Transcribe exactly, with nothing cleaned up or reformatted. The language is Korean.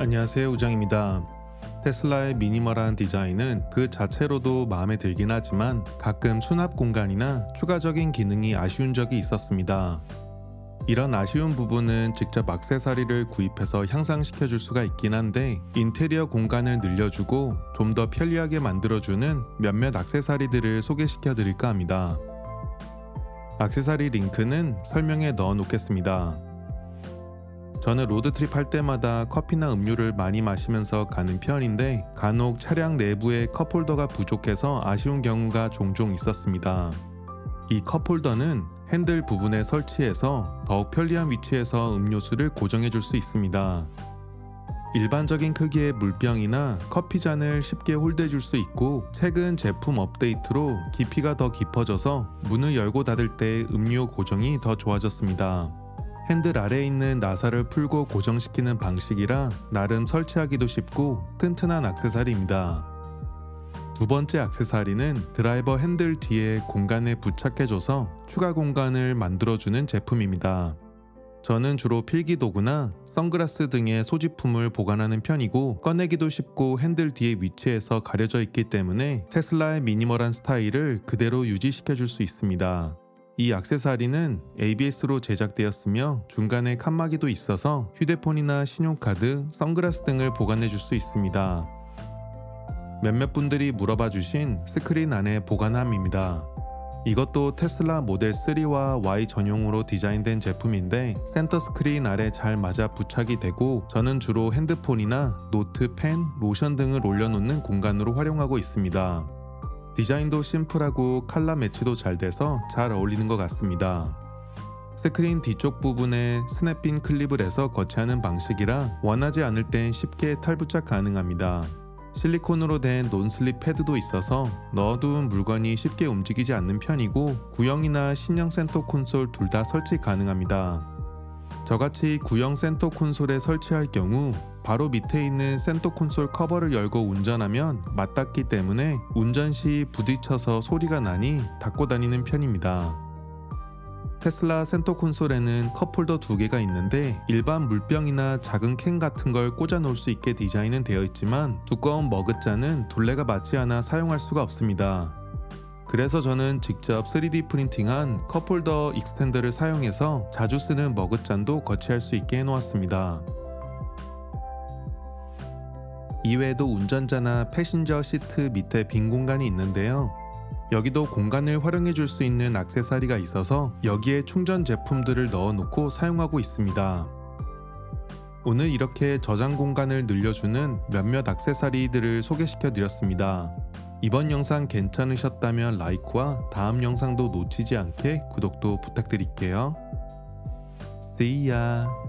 안녕하세요, 우정입니다. 테슬라의 미니멀한 디자인은 그 자체로도 마음에 들긴 하지만 가끔 수납 공간이나 추가적인 기능이 아쉬운 적이 있었습니다. 이런 아쉬운 부분은 직접 액세서리를 구입해서 향상시켜 줄 수가 있긴 한데, 인테리어 공간을 늘려주고 좀 더 편리하게 만들어주는 몇몇 액세서리들을 소개시켜 드릴까 합니다. 액세서리 링크는 설명에 넣어 놓겠습니다. 저는 로드트립 할 때마다 커피나 음료를 많이 마시면서 가는 편인데, 간혹 차량 내부에 컵홀더가 부족해서 아쉬운 경우가 종종 있었습니다. 이 컵홀더는 핸들 부분에 설치해서 더욱 편리한 위치에서 음료수를 고정해 줄 수 있습니다. 일반적인 크기의 물병이나 커피잔을 쉽게 홀드해 줄 수 있고, 최근 제품 업데이트로 깊이가 더 깊어져서 문을 열고 닫을 때 음료 고정이 더 좋아졌습니다. 핸들 아래에 있는 나사를 풀고 고정시키는 방식이라 나름 설치하기도 쉽고 튼튼한 액세서리입니다. 두 번째 액세서리는 드라이버 핸들 뒤에 공간에 부착해줘서 추가 공간을 만들어주는 제품입니다. 저는 주로 필기도구나 선글라스 등의 소지품을 보관하는 편이고, 꺼내기도 쉽고 핸들 뒤에 위치해서 가려져 있기 때문에 테슬라의 미니멀한 스타일을 그대로 유지시켜줄 수 있습니다. 이 액세서리는 에이비에스로 제작되었으며 중간에 칸막이도 있어서 휴대폰이나 신용카드, 선글라스 등을 보관해 줄 수 있습니다. 몇몇 분들이 물어봐 주신 스크린 안에 보관함입니다. 이것도 테슬라 모델 쓰리와 와이 전용으로 디자인된 제품인데, 센터 스크린 아래 잘 맞아 부착이 되고, 저는 주로 핸드폰이나 노트, 펜, 로션 등을 올려놓는 공간으로 활용하고 있습니다. 디자인도 심플하고 컬러 매치도 잘 돼서 잘 어울리는 것 같습니다. 스크린 뒤쪽 부분에 스냅핀 클립을 해서 거치하는 방식이라 원하지 않을 땐 쉽게 탈부착 가능합니다. 실리콘으로 된 논슬립 패드도 있어서 넣어둔 물건이 쉽게 움직이지 않는 편이고, 구형이나 신형 센터 콘솔 둘 다 설치 가능합니다. 저같이 구형 센터 콘솔에 설치할 경우 바로 밑에 있는 센터 콘솔 커버를 열고 운전하면 맞닿기 때문에 운전 시 부딪혀서 소리가 나니 닫고 다니는 편입니다. 테슬라 센터 콘솔에는 컵홀더 두 개가 있는데, 일반 물병이나 작은 캔 같은 걸 꽂아 놓을 수 있게 디자인은 되어 있지만 두꺼운 머그잔은 둘레가 맞지 않아 사용할 수가 없습니다. 그래서 저는 직접 쓰리디 프린팅한 컵홀더 익스텐더를 사용해서 자주 쓰는 머그잔도 거치할 수 있게 해놓았습니다. 이외에도 운전자나 패신저 시트 밑에 빈 공간이 있는데요, 여기도 공간을 활용해 줄 수 있는 액세서리가 있어서 여기에 충전 제품들을 넣어 놓고 사용하고 있습니다. 오늘 이렇게 저장 공간을 늘려주는 몇몇 액세서리들을 소개시켜 드렸습니다. 이번 영상 괜찮으셨다면 라이크와 다음 영상도 놓치지 않게 구독도 부탁드릴게요. See ya!